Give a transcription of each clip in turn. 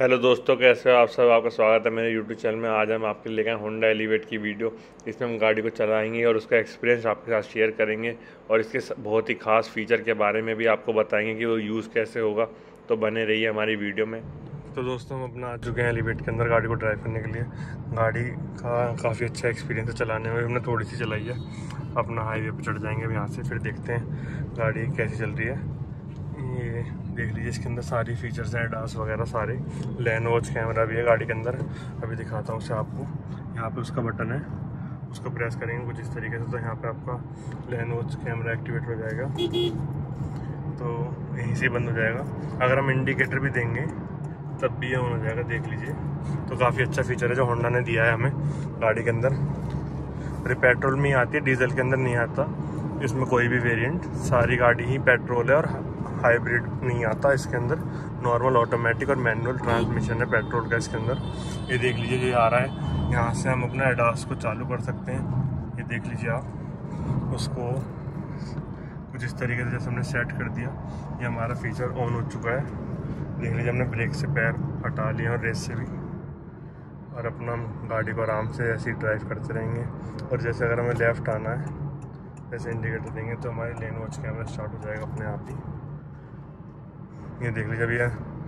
Hello दोस्तों, कैसे हो आप सब। आपका स्वागत है मेरे यूट्यूब चैनल में। आज हम आपके लेकर होंडा एलिवेट की वीडियो। इसमें हम गाड़ी को चलाएंगे और उसका एक्सपीरियंस आपके साथ शेयर करेंगे और इसके बहुत ही ख़ास फ़ीचर के बारे में भी आपको बताएंगे कि वो यूज़ कैसे होगा। तो बने रहिए हमारी वीडियो में। तो दोस्तों, हम अपना आ चुके हैं एलिवेट के अंदर गाड़ी को ड्राइव करने के लिए। गाड़ी का काफ़ी अच्छा एक्सपीरियंस है चलाने में। हमने थोड़ी सी चलाई है। अपना हाईवे पर चढ़ जाएँगे अब यहाँ से, फिर देखते हैं गाड़ी कैसी चल रही है। ये देख लीजिए, इसके अंदर सारी फीचर्स हैं, ADAS वगैरह सारे। लैन वॉच कैमरा भी है गाड़ी के अंदर। अभी दिखाता हूँ उसे आपको। यहाँ पे उसका बटन है, उसको प्रेस करेंगे कुछ इस तरीके से, तो यहाँ पे आपका लैन वॉच कैमरा एक्टिवेट हो जाएगा, तो यहीं से बंद हो जाएगा। अगर हम इंडिकेटर भी देंगे तब भी ये ऑन हो जाएगा, देख लीजिए। तो काफ़ी अच्छा फीचर है जो होंडा ने दिया है हमें गाड़ी के अंदर। पेट्रोल में ही आती है, डीजल के अंदर नहीं आता। इसमें कोई भी वेरिएंट, सारी गाड़ी ही पेट्रोल है और हाइब्रिड नहीं आता। इसके अंदर नॉर्मल, ऑटोमेटिक और मैनुअल ट्रांसमिशन है पेट्रोल का इसके अंदर। ये देख लीजिए, ये आ रहा है। यहाँ से हम अपना ADAS को चालू कर सकते हैं। ये देख लीजिए आप, उसको कुछ इस तरीके से जैसे हमने सेट कर दिया। ये हमारा फीचर ऑन हो चुका है, देख लीजिए। हमने ब्रेक से पैर हटा लिया और रेस से भी, और अपना गाड़ी को आराम से ऐसे ही ड्राइव करते रहेंगे। और जैसे अगर हमें लेफ़्ट आना है, जैसे इंडिकेटर देंगे तो हमारी लेन वॉच कैमरा स्टार्ट हो जाएगा अपने आप ही। ये देख लीजिए, भैया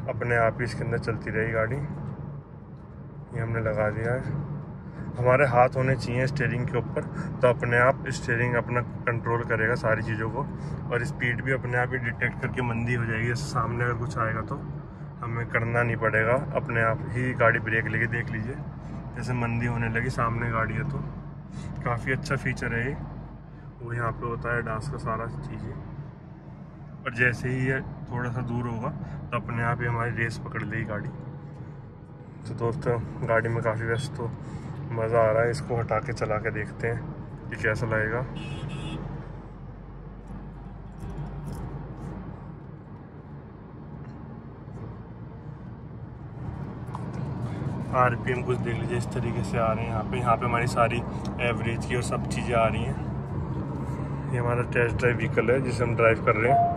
अपने आप ही इसके अंदर चलती रही गाड़ी। ये हमने लगा दिया है। हमारे हाथ होने चाहिए स्टीयरिंग के ऊपर, तो अपने आप स्टीयरिंग अपना कंट्रोल करेगा सारी चीज़ों को। और स्पीड भी अपने आप ही डिटेक्ट करके मंदी हो जाएगी। सामने अगर कुछ आएगा तो हमें करना नहीं पड़ेगा, अपने आप ही गाड़ी ब्रेक लेके। देख लीजिए जैसे मंदी होने लगी, सामने गाड़ी है, तो काफ़ी अच्छा फीचर है ये। वो यहाँ पर होता है ADAS का सारा चीज़ें। और जैसे ही ये थोड़ा सा दूर होगा तो अपने आप ही हमारी रेस पकड़ लेगी गाड़ी। तो दोस्तों, गाड़ी में काफ़ी व्यस्त तो मज़ा आ रहा है। इसको हटा के चला के देखते हैं कि कैसा लगेगा। RPM कुछ देख लीजिए, इस तरीके से आ रहे हैं। यहाँ पे हमारी सारी एवरेज की और सब चीज़ें आ रही हैं। ये हमारा टेस्ट ड्राइव व्हीकल है जिसे हम ड्राइव कर रहे हैं,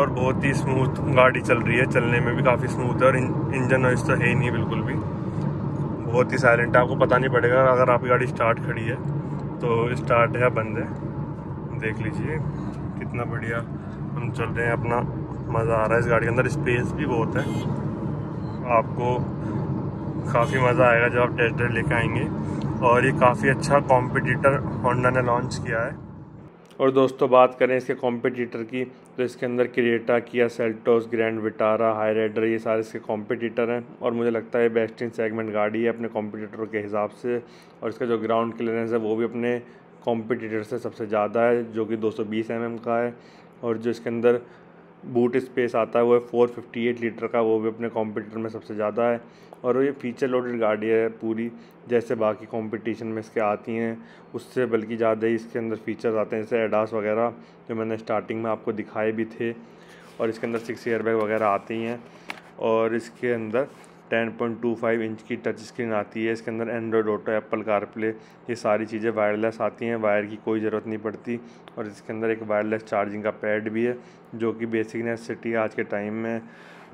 और बहुत ही स्मूथ गाड़ी चल रही है। चलने में भी काफ़ी स्मूथ है, और इंजन नॉइस तो है ही नहीं बिल्कुल भी। बहुत ही साइलेंट है, आपको पता नहीं पड़ेगा। अगर आपकी गाड़ी स्टार्ट खड़ी है तो स्टार्ट है या बंद है। देख लीजिए कितना बढ़िया हम चल रहे हैं, अपना मज़ा आ रहा है इस गाड़ी के अंदर। स्पेस भी बहुत है, आपको काफ़ी मज़ा आएगा जब आप टेस्ट ड्राइव लेके आएंगे। और ये काफ़ी अच्छा कॉम्पिटिटर होंडा ने लॉन्च किया है। और दोस्तों, बात करें इसके कॉम्पिटिटर की, तो इसके अंदर Creta, Kia Seltos, Grand Vitara, Hyryder, ये सारे इसके कॉम्पिटिटर हैं। और मुझे लगता है बेस्ट इन सेगमेंट गाड़ी है अपने कॉम्पिटिटरों के हिसाब से। और इसका जो ग्राउंड क्लियरेंस है वो भी अपने कॉम्पिटिटर से सबसे ज़्यादा है, जो कि 220 mm का है। और जो इसके अंदर बूट स्पेस आता है वो है 458 लीटर का, वो भी अपने कॉम्पिटिटर में सबसे ज़्यादा है। और ये फीचर लोडेड गाड़ी है पूरी, जैसे बाकी कंपटीशन में इसके आती हैं उससे बल्कि ज़्यादा ही इसके अंदर फीचर्स आते हैं, जैसे ADAS वगैरह जो मैंने स्टार्टिंग में आपको दिखाए भी थे। और इसके अंदर 6 एयरबैग वगैरह आते ही हैं। और इसके अंदर 10.25 इंच की टच स्क्रीन आती है। इसके अंदर एंड्रॉयड ऑटो, एप्पल CarPlay, ये सारी चीज़ें वायरलेस आती हैं, वायर की कोई ज़रूरत नहीं पड़ती। और इसके अंदर एक वायरलेस चार्जिंग का पैड भी है, जो कि बेसिक नेसेसिटी आज के टाइम में।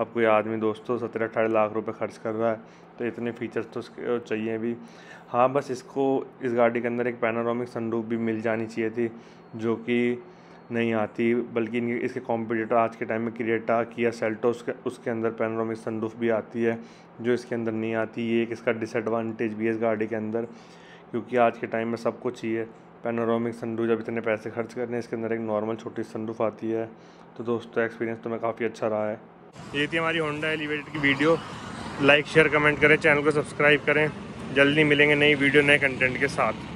अब कोई आदमी दोस्तों 17-18 लाख रुपए खर्च कर रहा है, तो इतने फ़ीचर्स तो चाहिए भी। हाँ, बस इसको इस गाड़ी के अंदर एक पैनोरामिक सनरूफ भी मिल जानी चाहिए थी, जो कि नहीं आती। बल्कि इसके कॉम्पिटिटर आज के टाइम में क्रेटा, किया सेल्टोस, उसके अंदर पैनोरामिक सनरूफ भी आती है, जो इसके अंदर नहीं आती। ये एक इसका डिसएडवांटेज भी है इस गाड़ी के अंदर, क्योंकि आज के टाइम में सब कुछ ही है पैनोरामिक सनरूफ। जब इतने पैसे खर्च करने, इसके अंदर एक नॉर्मल छोटी सनरूफ आती है। तो दोस्तों, एक्सपीरियंस तो मैं काफ़ी अच्छा रहा है। ये थी हमारी होंडा एलिवेट की वीडियो। लाइक, शेयर, कमेंट करें, चैनल को सब्सक्राइब करें। जल्दी मिलेंगे नई वीडियो, नए कंटेंट के साथ।